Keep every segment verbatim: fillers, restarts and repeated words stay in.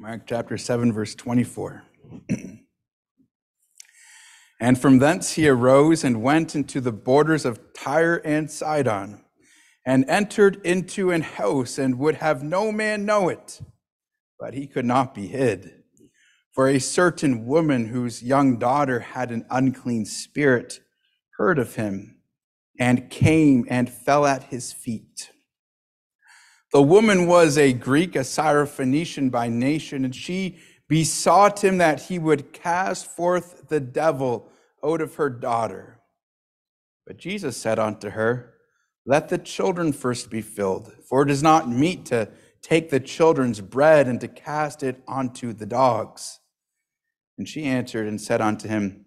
Mark chapter seven, verse twenty-four. And from thence he arose and went into the borders of Tyre and Sidon, and entered into an house, and would have no man know it. But he could not be hid. For a certain woman whose young daughter had an unclean spirit heard of him, and came and fell at his feet. The woman was a Greek, a Syrophoenician by nation, and she besought him that he would cast forth the devil out of her daughter. But Jesus said unto her, Let the children first be filled, for it is not meet to take the children's bread and to cast it unto the dogs. And she answered and said unto him,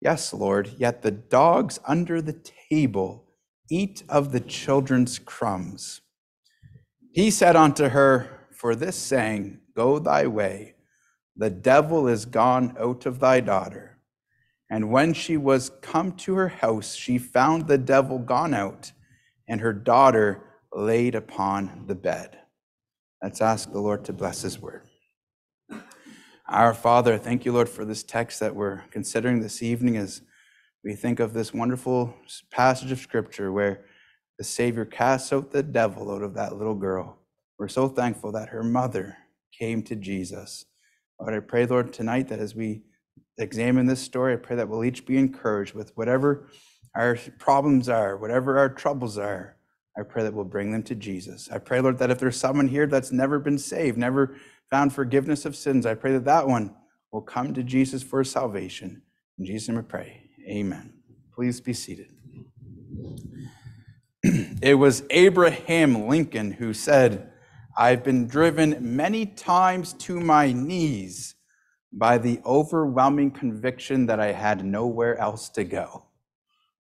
Yes, Lord, yet the dogs under the table eat of the children's crumbs. He said unto her, For this saying, Go thy way, the devil is gone out of thy daughter. And when she was come to her house, she found the devil gone out, and her daughter laid upon the bed. Let's ask the Lord to bless his word. Our Father, thank you, Lord, for this text that we're considering this evening as we think of this wonderful passage of Scripture where the Savior casts out the devil out of that little girl. We're so thankful that her mother came to Jesus. Lord, I pray, Lord, tonight that as we examine this story, I pray that we'll each be encouraged with whatever our problems are, whatever our troubles are. I pray that we'll bring them to Jesus. I pray, Lord, that if there's someone here that's never been saved, never found forgiveness of sins, I pray that that one will come to Jesus for salvation. In Jesus' name we pray, amen. Please be seated. It was Abraham Lincoln who said, I've been driven many times to my knees by the overwhelming conviction that I had nowhere else to go.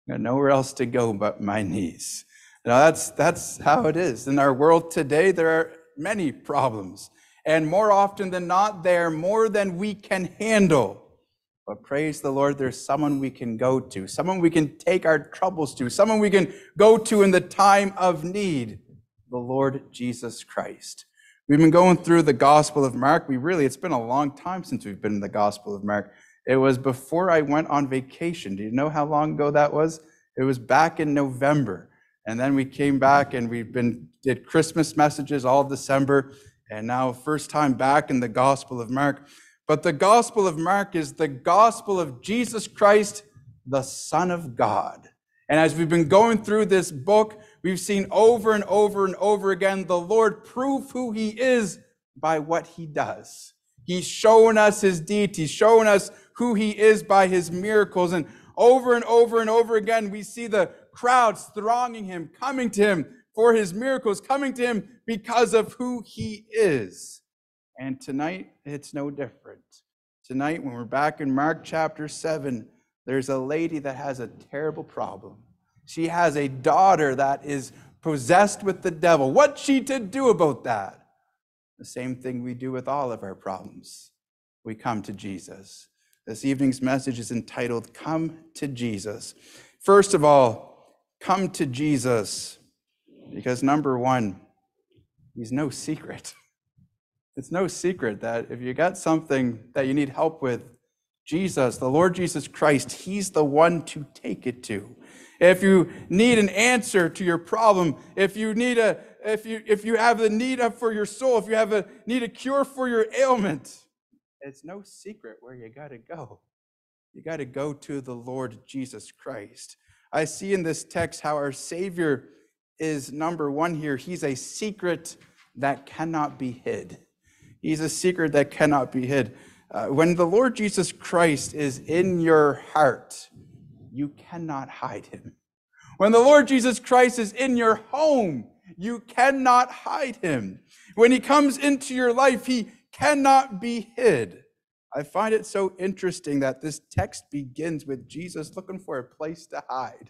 Nowhere else to go but my knees. Now that's that's how it is. In our world today, there are many problems, and more often than not, they are more than we can handle. But praise the Lord, there's someone we can go to, someone we can take our troubles to, someone we can go to in the time of need, the Lord Jesus Christ. We've been going through the Gospel of Mark. We really, it's been a long time since we've been in the Gospel of Mark. It was before I went on vacation. Do you know how long ago that was? It was back in November. And then we came back and we've been, did Christmas messages all December. And now first time back in the Gospel of Mark. But the Gospel of Mark is the Gospel of Jesus Christ, the Son of God. And as we've been going through this book, we've seen over and over and over again, the Lord prove who he is by what he does. He's shown us his deity, shown us who he is by his miracles. And over and over and over again, we see the crowds thronging him, coming to him for his miracles, coming to him because of who he is. And tonight, it's no different. Tonight, when we're back in Mark chapter seven, there's a lady that has a terrible problem. She has a daughter that is possessed with the devil. What's she to do about that? The same thing we do with all of our problems. We come to Jesus. This evening's message is entitled, Come to Jesus. First of all, come to Jesus, because number one, he's no secret. It's no secret that if you got something that you need help with, Jesus, the Lord Jesus Christ, he's the one to take it to. If you need an answer to your problem, if you need a If you if you have the need of for your soul, if you have a need a cure for your ailment, it's no secret where you gotta go. You gotta go to the Lord Jesus Christ. I see in this text how our Savior is number one here. He's a secret that cannot be hid. He's a secret that cannot be hid. Uh, when the Lord Jesus Christ is in your heart, you cannot hide him. When the Lord Jesus Christ is in your home, you cannot hide him. When he comes into your life, he cannot be hid. I find it so interesting that this text begins with Jesus looking for a place to hide,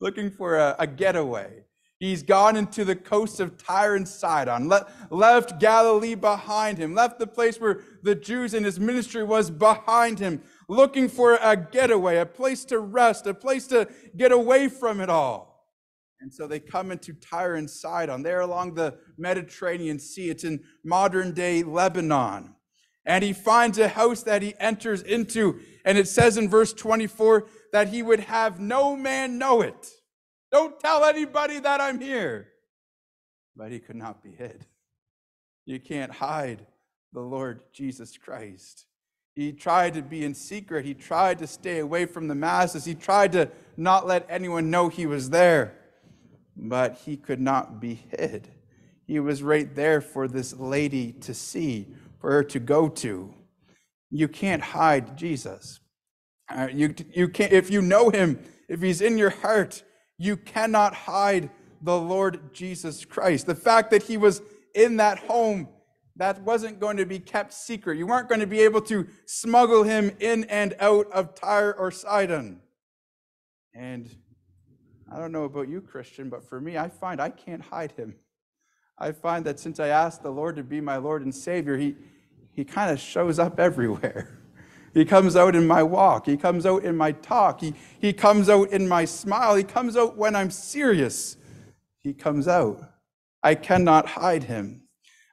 looking for a, a getaway. He's gone into the coasts of Tyre and Sidon, le- left Galilee behind him, left the place where the Jews and his ministry was behind him, looking for a getaway, a place to rest, a place to get away from it all. And so they come into Tyre and Sidon. They're along the Mediterranean Sea. It's in modern-day Lebanon. and he finds a house that he enters into. And it says in verse twenty-four that he would have no man know it. Don't tell anybody that I'm here. But he could not be hid. You can't hide the Lord Jesus Christ. He tried to be in secret. He tried to stay away from the masses. He tried to not let anyone know he was there. But he could not be hid. He was right there for this lady to see, for her to go to. You can't hide Jesus. Uh, you, you can't, if you know him, if he's in your heart, you cannot hide the Lord Jesus Christ. The fact that he was in that home, that wasn't going to be kept secret. You weren't going to be able to smuggle him in and out of Tyre or Sidon. And I don't know about you, Christian, but for me, I find I can't hide him. I find that since I asked the Lord to be my Lord and Savior, he He kind of shows up everywhere. He comes out in my walk. He comes out in my talk. He, he comes out in my smile. He comes out when I'm serious. He comes out. I cannot hide him.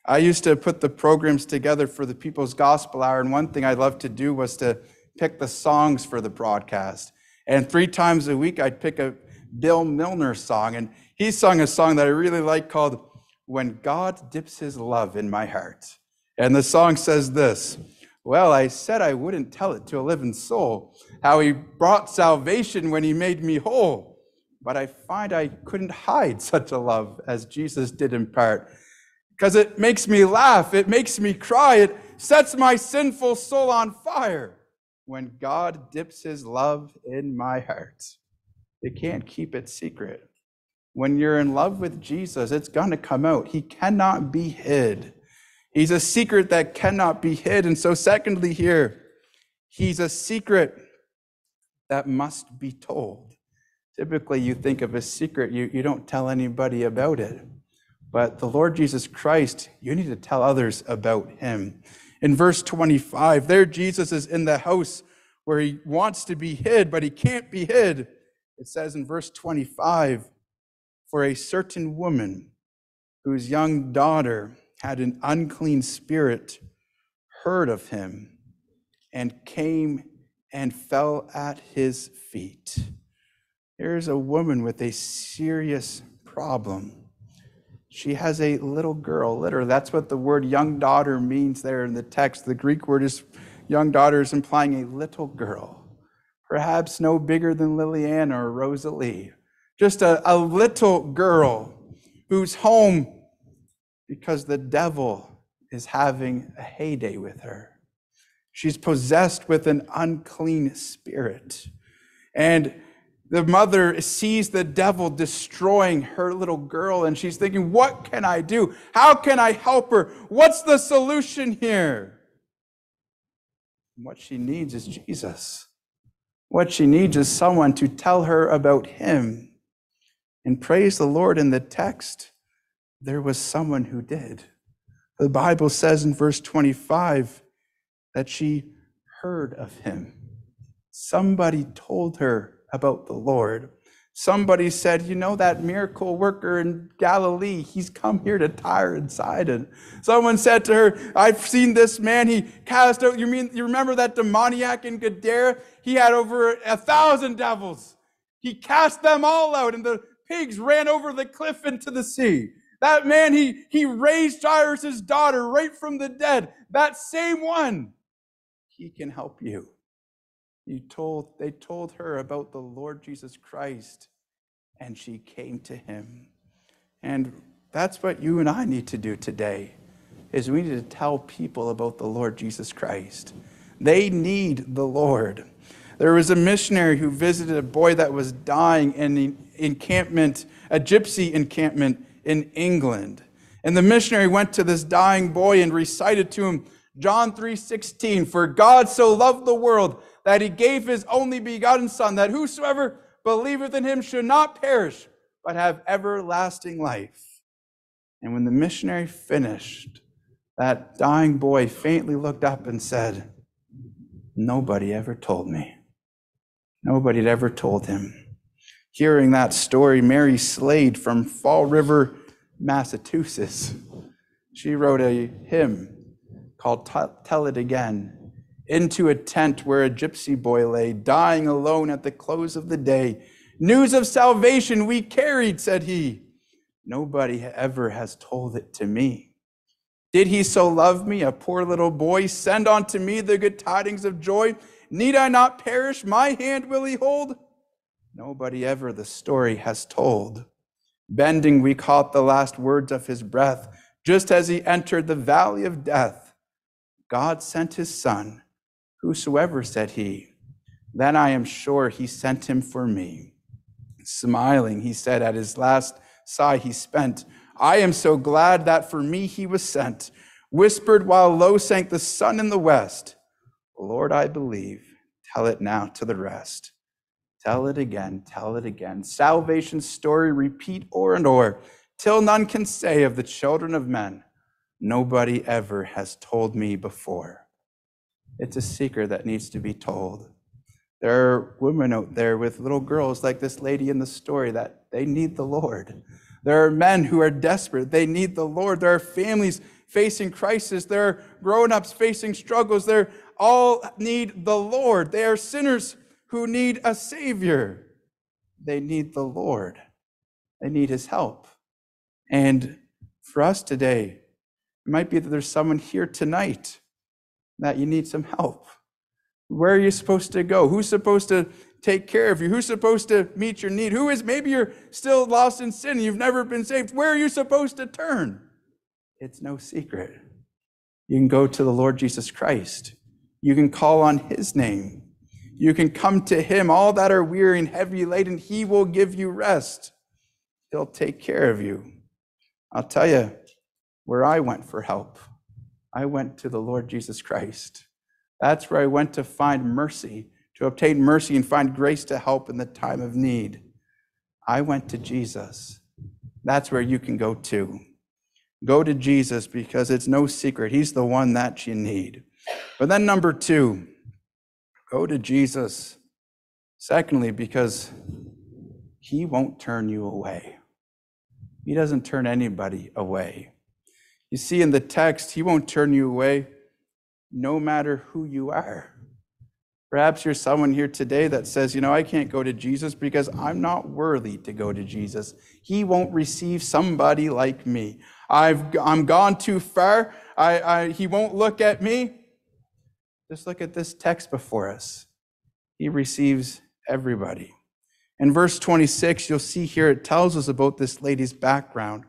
I used to put the programs together for the People's Gospel Hour, and one thing I loved to do was to pick the songs for the broadcast. And three times a week, I'd pick a Bill Milner song, and he sung a song that I really like called "When God Dips His Love in My Heart." And the song says this: well, I said I wouldn't tell it to a living soul, how he brought salvation when he made me whole. But I find I couldn't hide such a love as Jesus did impart, because it makes me laugh, it makes me cry, it sets my sinful soul on fire when God dips his love in my heart. They can't keep it secret. When you're in love with Jesus, it's going to come out. He cannot be hid. He's a secret that cannot be hid. And so secondly here, he's a secret that must be told. Typically, you think of a secret, you, you don't tell anybody about it. But the Lord Jesus Christ, you need to tell others about him. In verse twenty-five, there Jesus is in the house where he wants to be hid, but he can't be hid. It says in verse twenty-five, for a certain woman whose young daughter had an unclean spirit, heard of him, and came and fell at his feet. Here's a woman with a serious problem. She has a little girl, literally. That's what the word young daughter means there in the text. The Greek word is young daughter is implying a little girl, perhaps no bigger than Liliana or Rosalie, just a, a little girl whose home, because the devil is having a heyday with her. She's possessed with an unclean spirit. And the mother sees the devil destroying her little girl, and she's thinking, what can I do? How can I help her? What's the solution here? And what she needs is Jesus. What she needs is someone to tell her about him. And praise the Lord, in the text, there was someone who did. The Bible says in verse twenty-five that she heard of him. Somebody told her about the Lord. Somebody said, you know, that miracle worker in Galilee, he's come here to Tyre and Sidon. Someone said to her, I've seen this man, he cast out, you mean, you remember that demoniac in Gadara? He had over a thousand devils. He cast them all out, and the pigs ran over the cliff into the sea. That man, he, he raised Jairus' daughter right from the dead. That same one, he can help you. He told, they told her about the Lord Jesus Christ, and she came to him. And that's what you and I need to do today, is we need to tell people about the Lord Jesus Christ. They need the Lord. There was a missionary who visited a boy that was dying in the encampment, a gypsy encampment, in England. And the missionary went to this dying boy and recited to him John three sixteen, for God so loved the world that he gave his only begotten son, that whosoever believeth in him should not perish, but have everlasting life. And when the missionary finished, that dying boy faintly looked up and said, nobody ever told me. Nobody had ever told him. Hearing that story, Mary Slade from Fall River, Massachusetts, she wrote a hymn called Tell It Again, into a tent where a gypsy boy lay, dying alone at the close of the day. News of salvation we carried, said he. Nobody ever has told it to me. Did he so love me, a poor little boy? Send unto me the good tidings of joy. Need I not perish? My hand will he hold? Nobody ever the story has told. Bending, we caught the last words of his breath, just as he entered the valley of death. God sent his son, whosoever, said he. Then I am sure he sent him for me. Smiling, he said, at his last sigh he spent, I am so glad that for me he was sent. Whispered while low sank the sun in the west, Lord, I believe, tell it now to the rest. Tell it again, tell it again. Salvation's story repeat o'er and o'er, till none can say of the children of men, nobody ever has told me before. It's a secret that needs to be told. There are women out there with little girls like this lady in the story that they need the Lord. There are men who are desperate. They need the Lord. There are families facing crisis. There are grown-ups facing struggles. They all need the Lord. They are sinners who need a Savior. They need the Lord. They need his help. And for us today, it might be that there's someone here tonight that you need some help. Where are you supposed to go? Who's supposed to take care of you? Who's supposed to meet your need? Who is, maybe you're still lost in sin, you've never been saved. Where are you supposed to turn? It's no secret. You can go to the Lord Jesus Christ. You can call on his name. You can come to him, all that are weary and heavy laden. He will give you rest. He'll take care of you. I'll tell you where I went for help. I went to the Lord Jesus Christ. That's where I went to find mercy, to obtain mercy and find grace to help in the time of need. I went to Jesus. That's where you can go to. Go to Jesus, because it's no secret. He's the one that you need. But then number two, go to Jesus. Secondly, because he won't turn you away. He doesn't turn anybody away. You see in the text, he won't turn you away no matter who you are. Perhaps you're someone here today that says, you know, I can't go to Jesus because I'm not worthy to go to Jesus. He won't receive somebody like me. I've, I'm gone too far. I, I, he won't look at me. Just look at this text before us. He receives everybody. In verse twenty-six, you'll see here it tells us about this lady's background.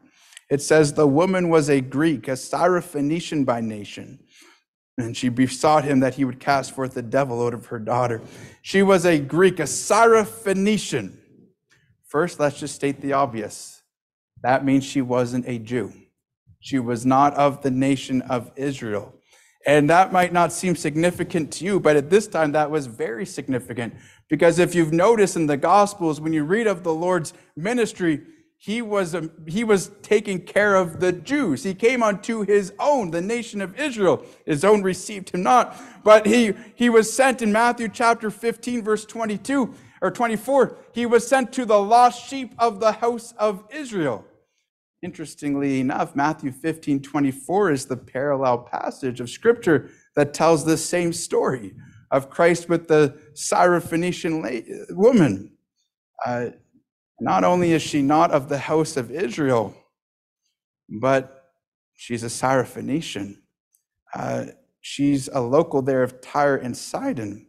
It says, the woman was a Greek, a Syrophoenician by nation. And she besought him that he would cast forth the devil out of her daughter. She was a Greek, a Syrophoenician. First, let's just state the obvious. That means she wasn't a Jew. She was not of the nation of Israel. And that might not seem significant to you, but at this time that was very significant. Because if you've noticed in the Gospels, when you read of the Lord's ministry, He was, he was taking care of the Jews. He came unto his own, the nation of Israel. His own received him not. But he, he was sent in Matthew chapter fifteen, verse twenty-two or twenty-four. He was sent to the lost sheep of the house of Israel. Interestingly enough, Matthew fifteen, twenty-four is the parallel passage of Scripture that tells the same story of Christ with the Syrophoenician woman. Uh, Not only is she not of the house of Israel, but she's a Syrophoenician. Uh, she's a local there of Tyre and Sidon.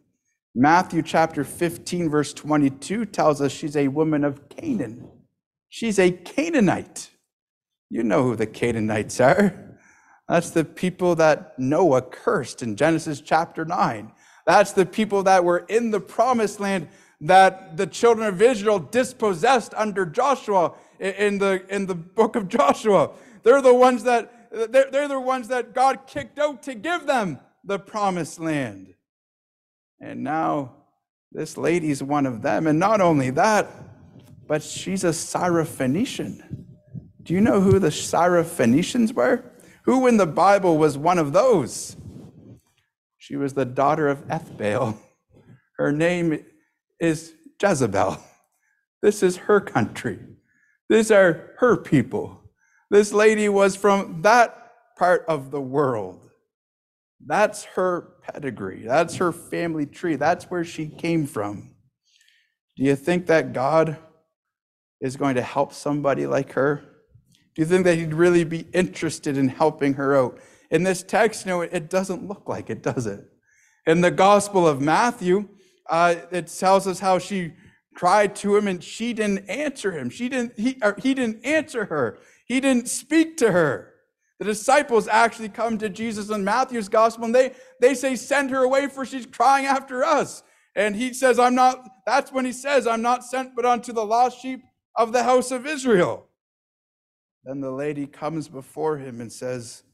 Matthew chapter fifteen, verse twenty-two tells us she's a woman of Canaan. She's a Canaanite. You know who the Canaanites are. That's the people that Noah cursed in Genesis chapter nine. That's the people that were in the promised land that the children of Israel dispossessed under Joshua in the in the book of Joshua. They're the ones that they're, they're the ones that God kicked out to give them the promised land. And now this lady's one of them. And not only that, but she's a Syrophoenician. Do you know who the Syrophoenicians were? Who in the Bible was one of those? She was the daughter of Ethbaal. Her name is Jezebel. This is her country. These are her people. This lady was from that part of the world. That's her pedigree. That's her family tree. That's where she came from. Do you think that God is going to help somebody like her? Do you think that he'd really be interested in helping her out? In this text, no, it doesn't look like it, does it? In the Gospel of Matthew, uh, it tells us how she cried to him and she didn't answer him. She didn't, he, or he didn't answer her. He didn't speak to her. The disciples actually come to Jesus in Matthew's gospel and they, they say, send her away for she's crying after us. And he says, I'm not, that's when he says, I'm not sent but unto the lost sheep of the house of Israel. Then the lady comes before him and says,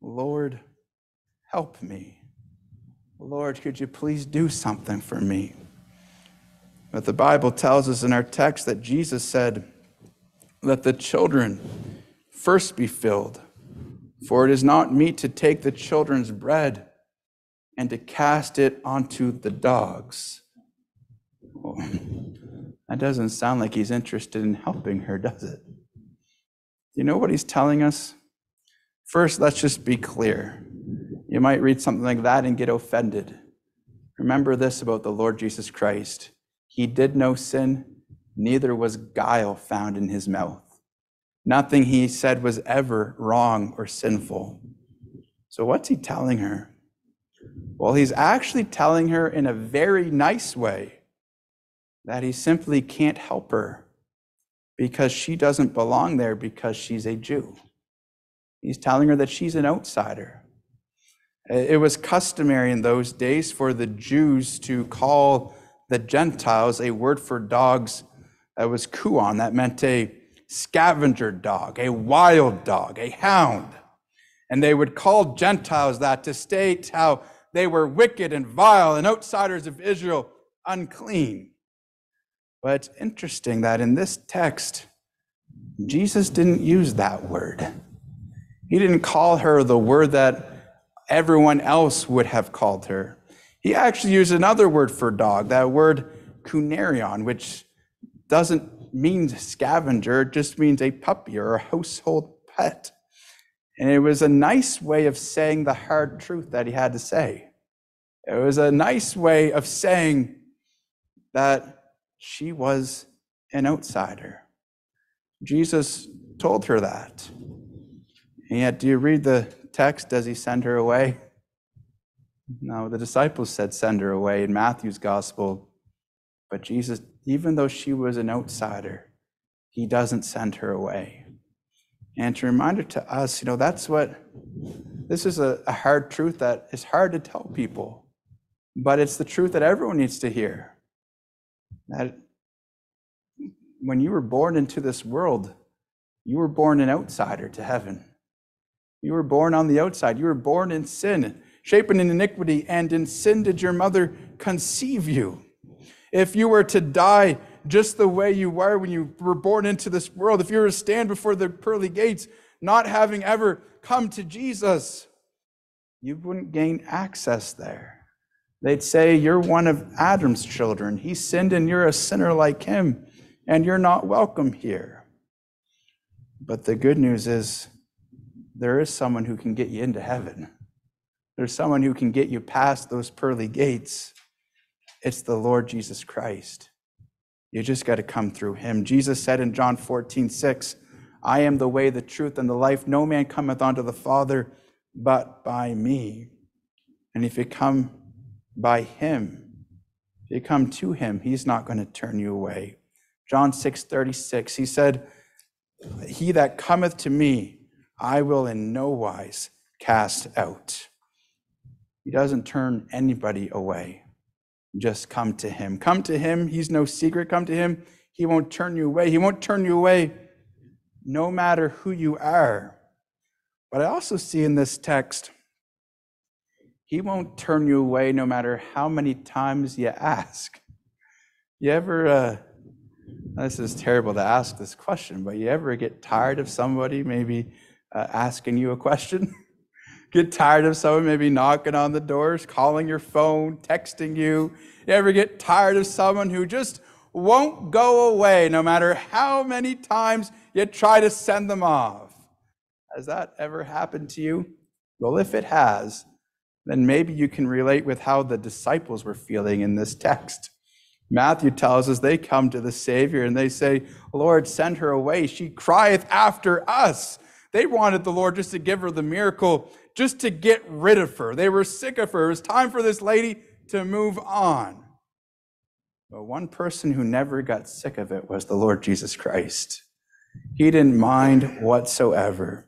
Lord, help me. Lord, could you please do something for me? But the Bible tells us in our text that Jesus said, let the children first be filled. For it is not meet to take the children's bread and to cast it onto the dogs. Oh, that doesn't sound like he's interested in helping her, does it? You know what he's telling us? First, let's just be clear. You might read something like that and get offended. Remember this about the Lord Jesus Christ. He did no sin, neither was guile found in his mouth. Nothing he said was ever wrong or sinful. So what's he telling her? Well, he's actually telling her in a very nice way that he simply can't help her because she doesn't belong there because she's a Jew. He's telling her that she's an outsider. It was customary in those days for the Jews to call the Gentiles, a word for dogs that was kuon, that meant a scavenger dog, a wild dog, a hound. And they would call Gentiles that to state how they were wicked and vile and outsiders of Israel, unclean. But it's interesting that in this text, Jesus didn't use that word. He didn't call her the word that everyone else would have called her. He actually used another word for dog, that word kunarion, which doesn't means scavenger, it just means a puppy or a household pet. And it was a nice way of saying the hard truth that he had to say. It was a nice way of saying that she was an outsider. Jesus told her that. And yet, do you read the text? Does he send her away? No, the disciples said send her away in Matthew's gospel. But Jesus, even though she was an outsider, he doesn't send her away. And to remind her to us, you know, that's what, this is a, a hard truth that is hard to tell people, but it's the truth that everyone needs to hear. That when you were born into this world, you were born an outsider to heaven. You were born on the outside. You were born in sin, shapen in iniquity, and in sin did your mother conceive you. If you were to die just the way you were when you were born into this world, if you were to stand before the pearly gates, not having ever come to Jesus, you wouldn't gain access there. They'd say, you're one of Adam's children. He sinned and you're a sinner like him, and you're not welcome here. But the good news is there is someone who can get you into heaven. There's someone who can get you past those pearly gates. It's the Lord Jesus Christ. You just got to come through him. Jesus said in John fourteen six, I am the way, the truth, and the life. No man cometh unto the Father but by me. And if you come by him, if you come to him, he's not going to turn you away. John six thirty-six, he said, he that cometh to me, I will in no wise cast out. He doesn't turn anybody away. Just come to him. Come to him. He's no secret. Come to him. He won't turn you away. He won't turn you away no matter who you are. But I also see in this text, he won't turn you away no matter how many times you ask. You ever, uh, this is terrible to ask this question, but you ever get tired of somebody maybe uh, asking you a question? Get tired of someone maybe knocking on the doors, calling your phone, texting you? You ever get tired of someone who just won't go away no matter how many times you try to send them off? Has that ever happened to you? Well, if it has, then maybe you can relate with how the disciples were feeling in this text. Matthew tells us they come to the Savior and they say, Lord, send her away. She crieth after us. They wanted the Lord just to give her the miracle, just to get rid of her. They were sick of her. It was time for this lady to move on. But one person who never got sick of it was the Lord Jesus Christ. He didn't mind whatsoever.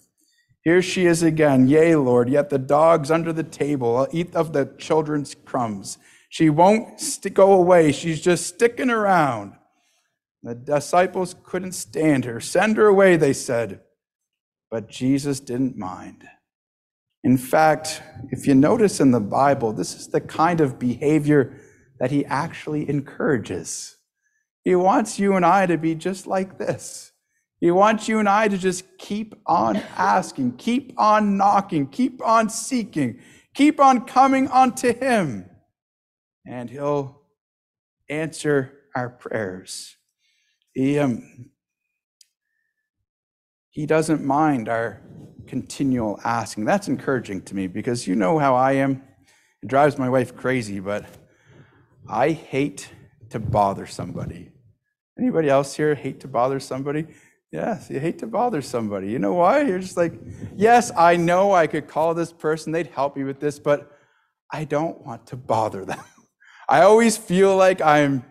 Here she is again. Yea, Lord, yet the dogs under the table eat of the children's crumbs. She won't go away. She's just sticking around. The disciples couldn't stand her. Send her away, they said. But Jesus didn't mind. In fact, if you notice in the Bible, this is the kind of behavior that he actually encourages. He wants you and I to be just like this. He wants you and I to just keep on asking, keep on knocking, keep on seeking, keep on coming unto him, and he'll answer our prayers. He, um, he doesn't mind our continual asking. That's encouraging to me, because you know how I am. It drives my wife crazy, but I hate to bother somebody. Anybody else here hate to bother somebody? Yes, you hate to bother somebody. You know why? You're just like, yes, I know I could call this person, they'd help me with this, but I don't want to bother them. I always feel like I'm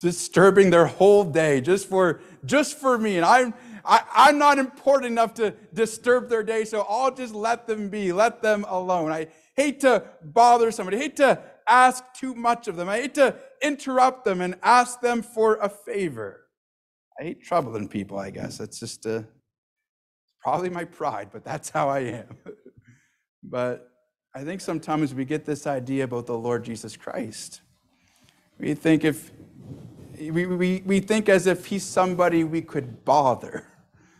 disturbing their whole day just for just for me, and I'm I, I'm not important enough to disturb their day, so I'll just let them be, let them alone. I hate to bother somebody. I hate to ask too much of them. I hate to interrupt them and ask them for a favor. I hate troubling people, I guess. That's just uh, probably my pride, but that's how I am. But I think sometimes we get this idea about the Lord Jesus Christ. We think if We, we, we think as if he's somebody we could bother,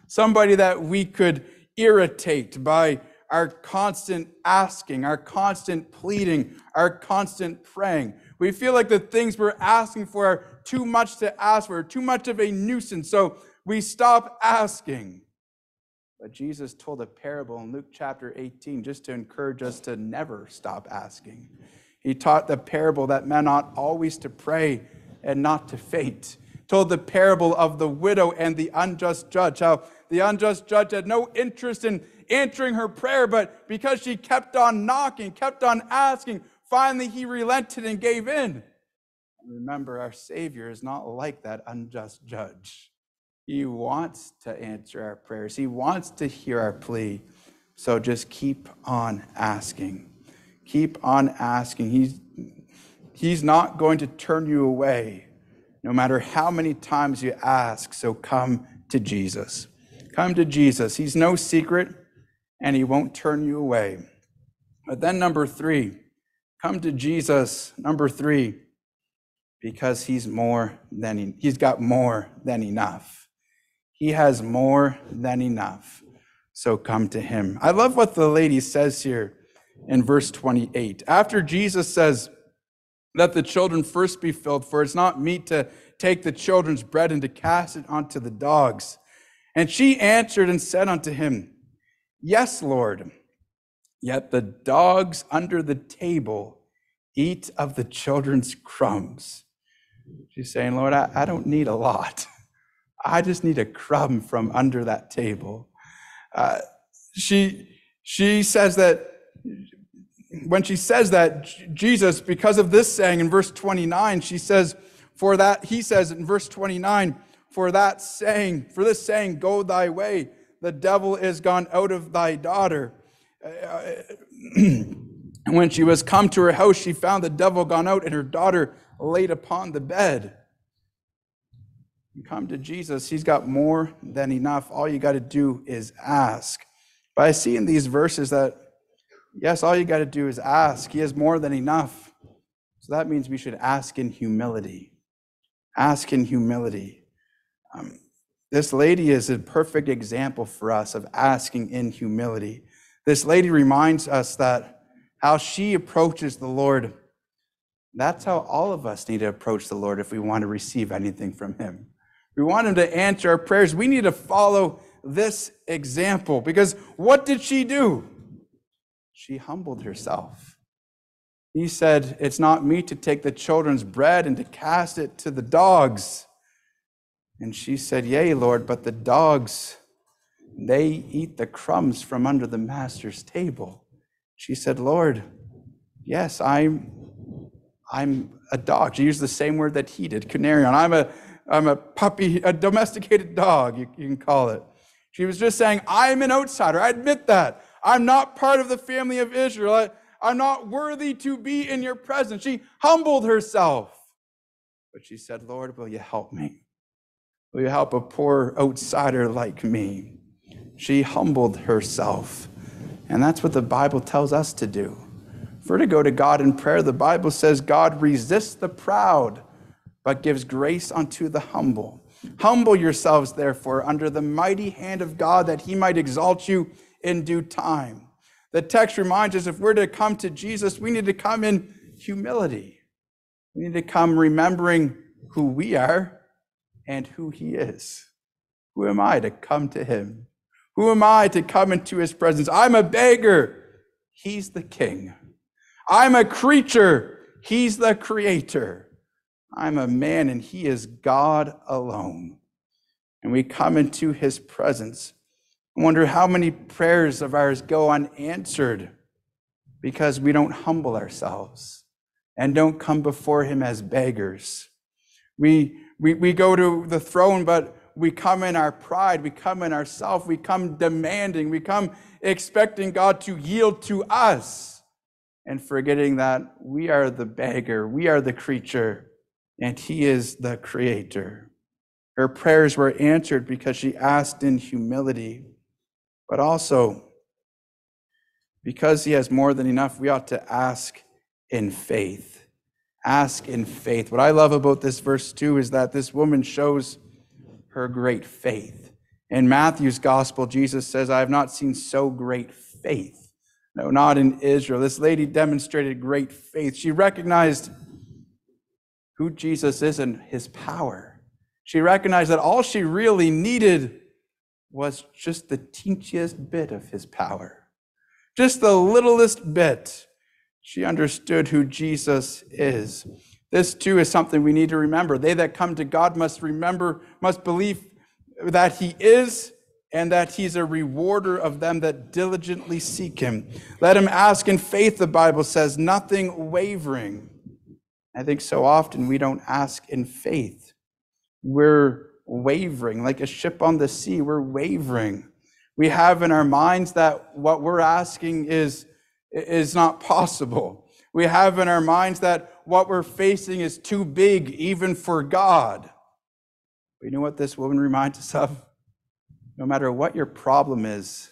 somebody that we could irritate by our constant asking, our constant pleading, our constant praying. We feel like the things we're asking for are too much to ask for, too much of a nuisance, so we stop asking. But Jesus told a parable in Luke chapter eighteen just to encourage us to never stop asking. He taught the parable that men ought always to pray and not to faint. Told the parable of the widow and the unjust judge, how the unjust judge had no interest in answering her prayer, but because she kept on knocking, kept on asking, finally he relented and gave in. Remember, our Savior is not like that unjust judge. He wants to answer our prayers. He wants to hear our plea. So just keep on asking. Keep on asking. He's He's not going to turn you away, no matter how many times you ask. So come to Jesus. Come to Jesus. He's no secret, and he won't turn you away. But then number three, come to Jesus, number three, because he's more than he, he's got more than enough. He has more than enough. So come to him. I love what the lady says here in verse twenty-eight. After Jesus says, let the children first be filled, for it's not meet to take the children's bread and to cast it unto the dogs. And she answered and said unto him, Yes, Lord, yet the dogs under the table eat of the children's crumbs. She's saying, Lord, I, I don't need a lot. I just need a crumb from under that table. Uh, she, she says that, when she says that, Jesus, because of this saying in verse twenty-nine, she says, for that, he says in verse twenty-nine, for that saying, for this saying, go thy way, the devil is gone out of thy daughter. And when she was come to her house, she found the devil gone out and her daughter laid upon the bed. You come to Jesus, he's got more than enough. All you got to do is ask. But I see in these verses that yes, all you got to do is ask. He has more than enough. So that means we should ask in humility. Ask in humility. Um, this lady is a perfect example for us of asking in humility. This lady reminds us that how she approaches the Lord, that's how all of us need to approach the Lord if we want to receive anything from him. If we want him to answer our prayers, we need to follow this example, because what did she do? She humbled herself. He said, it's not meet to take the children's bread and to cast it to the dogs. And she said, yea, Lord, but the dogs, they eat the crumbs from under the master's table. She said, Lord, yes, I'm, I'm a dog. She used the same word that he did, canarion. I'm a, I'm a puppy, a domesticated dog, you, you can call it. She was just saying, I'm an outsider. I admit that. I'm not part of the family of Israel. I, I'm not worthy to be in your presence. She humbled herself. But she said, Lord, will you help me? Will you help a poor outsider like me? She humbled herself. And that's what the Bible tells us to do. For to go to God in prayer, the Bible says, God resists the proud, but gives grace unto the humble. Humble yourselves, therefore, under the mighty hand of God, that he might exalt you in due time. The text reminds us if we're to come to Jesus, we need to come in humility. We need to come remembering who we are and who he is. Who am I to come to him? Who am I to come into his presence? I'm a beggar. He's the king. I'm a creature. He's the creator. I'm a man and he is God alone. And we come into his presence. I wonder how many prayers of ours go unanswered because we don't humble ourselves and don't come before him as beggars. We, we, we go to the throne, but we come in our pride, we come in ourself, we come demanding, we come expecting God to yield to us and forgetting that we are the beggar, we are the creature, and he is the creator. Her prayers were answered because she asked in humility. But also, because he has more than enough, we ought to ask in faith. Ask in faith. What I love about this verse too is that this woman shows her great faith. In Matthew's gospel, Jesus says, I have not seen so great faith. No, not in Israel. This lady demonstrated great faith. She recognized who Jesus is and his power. She recognized that all she really needed was just the teensiest bit of his power, just the littlest bit. She understood who Jesus is. This too is something we need to remember. They that come to God must remember, must believe that he is and that he's a rewarder of them that diligently seek him. Let him ask in faith, the Bible says, nothing wavering. I think so often we don't ask in faith. We're wavering, like a ship on the sea, we're wavering. We have in our minds that what we're asking is, is not possible. We have in our minds that what we're facing is too big even for God. But you know what this woman reminds us of? No matter what your problem is,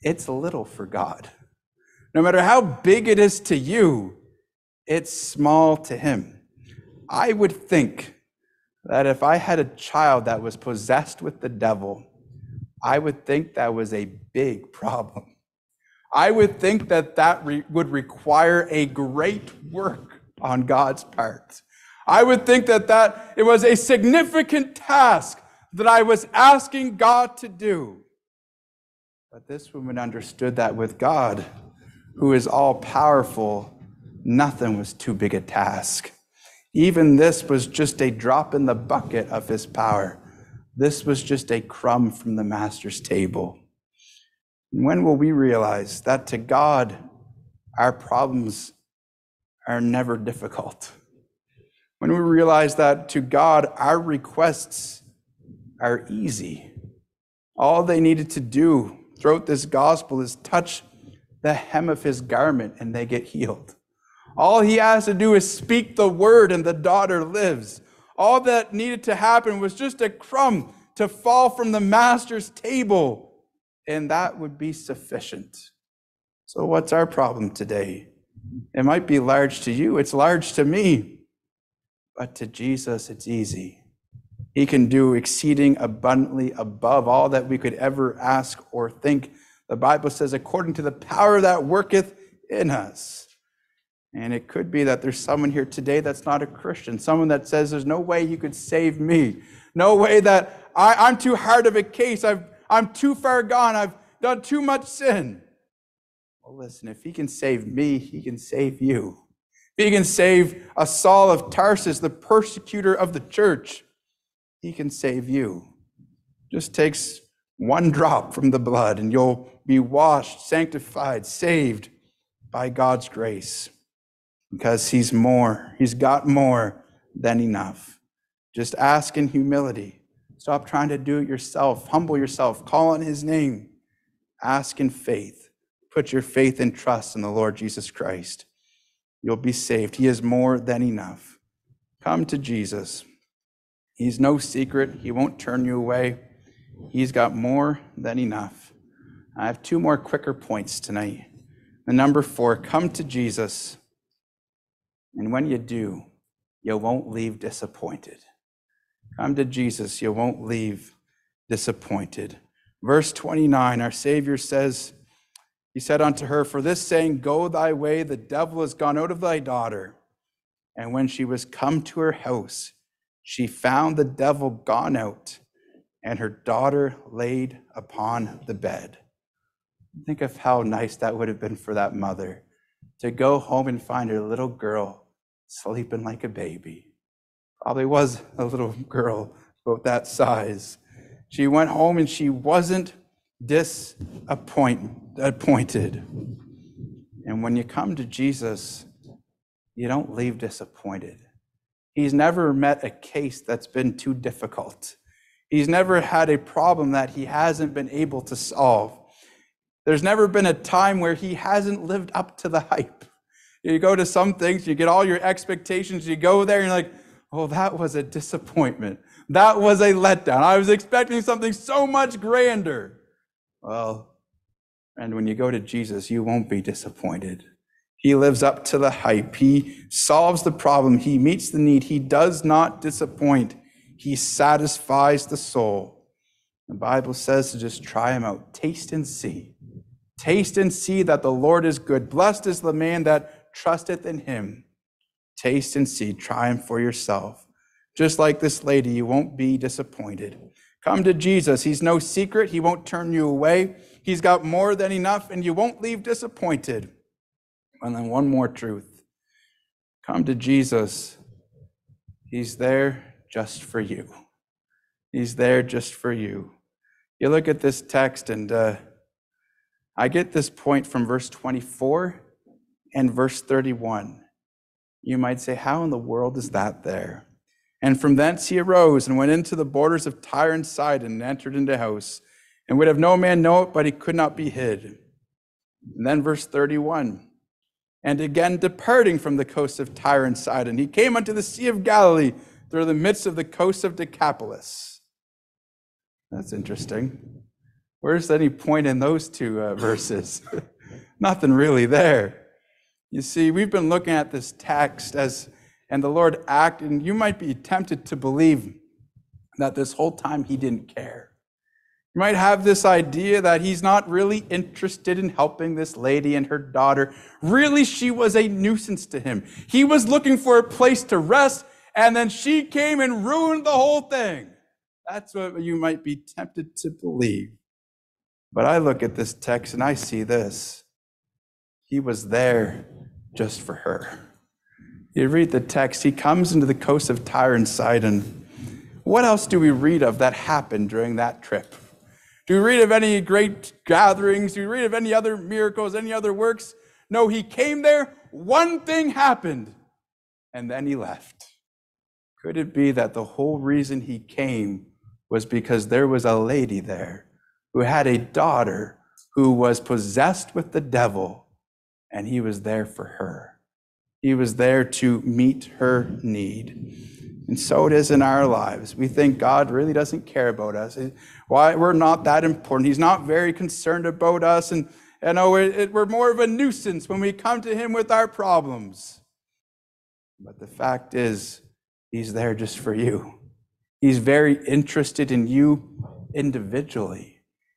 it's little for God. No matter how big it is to you, it's small to him. I would think that if I had a child that was possessed with the devil, I would think that was a big problem. I would think that that re- would require a great work on God's part. I would think that, that it was a significant task that I was asking God to do. But this woman understood that with God, who is all-powerful, nothing was too big a task. Even this was just a drop in the bucket of his power. This was just a crumb from the master's table. And when will we realize that to God, our problems are never difficult? When we realize that to God, our requests are easy. All they needed to do throughout this gospel is touch the hem of his garment and they get healed. All he has to do is speak the word and the daughter lives. All that needed to happen was just a crumb to fall from the master's table, and that would be sufficient. So what's our problem today? It might be large to you, it's large to me, but to Jesus it's easy. He can do exceeding abundantly above all that we could ever ask or think. The Bible says, according to the power that worketh in us. And it could be that there's someone here today that's not a Christian, someone that says, there's no way you could save me. No way that I, I'm too hard of a case. I've, I'm too far gone. I've done too much sin. Well, listen, if he can save me, he can save you. He can save a Saul of Tarsus, the persecutor of the church. He can save you. Just takes one drop from the blood and you'll be washed, sanctified, saved by God's grace, because he's more, he's got more than enough. Just ask in humility. Stop trying to do it yourself. Humble yourself. Call on his name. Ask in faith. Put your faith and trust in the Lord Jesus Christ. You'll be saved. He is more than enough. Come to Jesus. He's no secret. He won't turn you away. He's got more than enough. I have two more quicker points tonight. The number four, come to Jesus. And when you do, you won't leave disappointed. Come to Jesus, you won't leave disappointed. Verse twenty-nine, our Savior says, he said unto her, for this saying, go thy way, the devil is gone out of thy daughter. And when she was come to her house, she found the devil gone out, and her daughter laid upon the bed. Think of how nice that would have been for that mother, to go home and find her little girl sleeping like a baby. Probably was a little girl about that size. She went home and she wasn't disappointed. And when you come to Jesus, you don't leave disappointed. He's never met a case that's been too difficult. He's never had a problem that he hasn't been able to solve. There's never been a time where he hasn't lived up to the hype. You go to some things, you get all your expectations, you go there and you're like, oh, that was a disappointment. That was a letdown. I was expecting something so much grander. Well, and when you go to Jesus, you won't be disappointed. He lives up to the hype. He solves the problem. He meets the need. He does not disappoint. He satisfies the soul. The Bible says to just try him out. Taste and see. Taste and see that the Lord is good. Blessed is the man that trusteth in him. Taste and see. Try him for yourself. Just like this lady, you won't be disappointed. Come to Jesus. He's no secret. He won't turn you away. He's got more than enough, and you won't leave disappointed. And then one more truth. Come to Jesus. He's there just for you. He's there just for you. You look at this text, and uh, I get this point from verse twenty-four and verse thirty-one. You might say, how in the world is that there? And from thence he arose and went into the borders of Tyre and Sidon, and entered into a house, and would have no man know it, but he could not be hid. And then verse thirty-one, and again departing from the coast of Tyre and Sidon, he came unto the Sea of Galilee through the midst of the coast of Decapolis. That's interesting. Where's any point in those two uh, verses? Nothing really there. You see, we've been looking at this text as, and the Lord acted, and you might be tempted to believe that this whole time he didn't care. You might have this idea that he's not really interested in helping this lady and her daughter. Really, she was a nuisance to him. He was looking for a place to rest, and then she came and ruined the whole thing. That's what you might be tempted to believe. But I look at this text and I see this. He was there just for her. You read the text, he comes into the coast of Tyre and Sidon. What else do we read of that happened during that trip? Do we read of any great gatherings? Do we read of any other miracles, any other works? No, he came there, one thing happened, and then he left. Could it be that the whole reason he came was because there was a lady there who had a daughter who was possessed with the devil, and he was there for her? He was there to meet her need. And so it is in our lives. We think God really doesn't care about us. Why? We're not that important. He's not very concerned about us. And, and oh, it, it, we're more of a nuisance when we come to him with our problems. But the fact is, he's there just for you. He's very interested in you individually.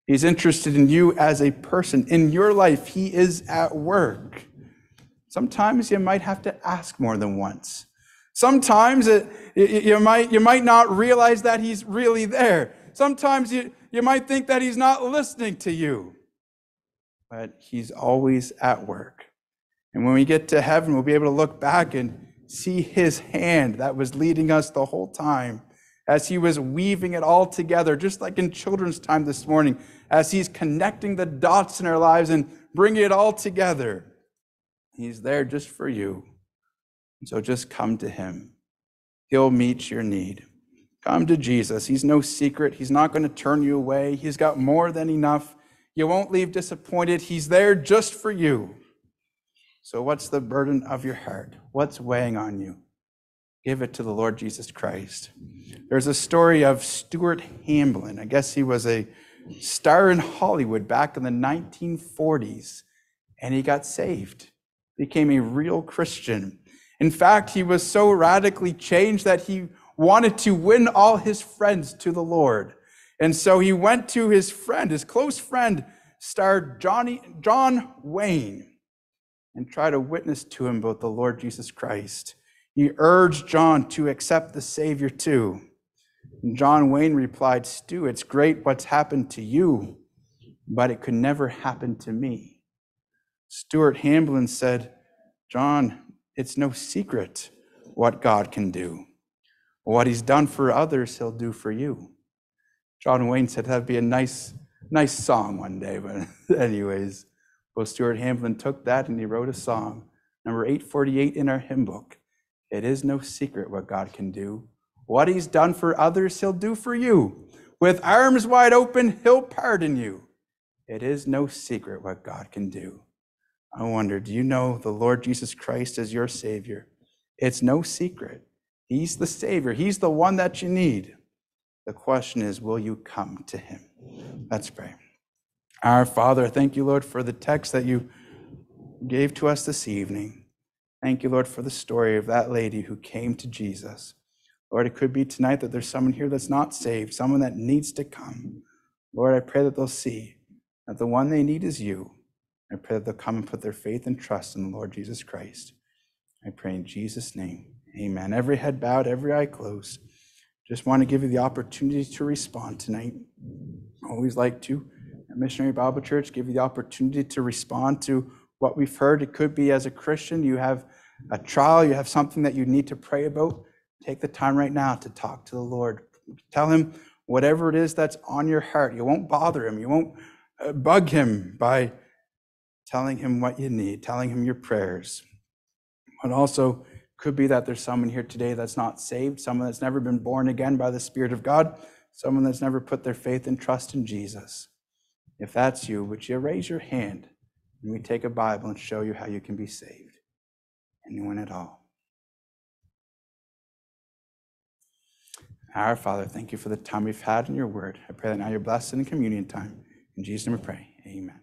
He's interested in you as a person. In your life, he is at work. Sometimes you might have to ask more than once. Sometimes it, you, might, you might not realize that he's really there. Sometimes you, you might think that he's not listening to you. But he's always at work. And when we get to heaven, we'll be able to look back and see his hand that was leading us the whole time, as he was weaving it all together, just like in children's time this morning, as he's connecting the dots in our lives and bringing it all together. He's there just for you. So just come to him. He'll meet your need. Come to Jesus. He's no secret. He's not going to turn you away. He's got more than enough. You won't leave disappointed. He's there just for you. So what's the burden of your heart? What's weighing on you? Give it to the Lord Jesus Christ. There's a story of Stuart Hamblin. I guess he was a star in Hollywood back in the nineteen forties, and he got saved, became a real Christian. In fact, he was so radically changed that he wanted to win all his friends to the Lord. And so he went to his friend, his close friend, star Johnny, John Wayne, and tried to witness to him about the Lord Jesus Christ. He urged John to accept the Savior too. And John Wayne replied, "Stu, it's great what's happened to you, but it could never happen to me." Stuart Hamblin said, "John, it's no secret what God can do. What he's done for others, he'll do for you." John Wayne said that'd be a nice, nice song one day, but anyways, well, Stuart Hamblin took that and he wrote a song, number eight forty-eight in our hymn book. It is no secret what God can do. What he's done for others, he'll do for you. With arms wide open, he'll pardon you. It is no secret what God can do. I wonder, do you know the Lord Jesus Christ as your Savior? It's no secret. He's the Savior. He's the one that you need. The question is, will you come to him? Let's pray. Our Father, thank you, Lord, for the text that you gave to us this evening. Thank you, Lord, for the story of that lady who came to Jesus. Lord, it could be tonight that there's someone here that's not saved, someone that needs to come. Lord, I pray that they'll see that the one they need is you. I pray that they'll come and put their faith and trust in the Lord Jesus Christ. I pray in Jesus' name, amen. Every head bowed, every eye closed. Just want to give you the opportunity to respond tonight. Always like to, at Missionary Bible Church, give you the opportunity to respond to what we've heard. It could be as a Christian, you have a trial, you have something that you need to pray about. Take the time right now to talk to the Lord. Tell him whatever it is that's on your heart. You won't bother him. You won't bug him by telling him what you need, telling him your prayers. But also could be that there's someone here today that's not saved, someone that's never been born again by the Spirit of God, someone that's never put their faith and trust in Jesus. If that's you, would you raise your hand and we take a Bible and show you how you can be saved? Anyone at all? Our Father, thank you for the time we've had in your word. I pray that now you're blessed in communion time. In Jesus' name we pray, amen.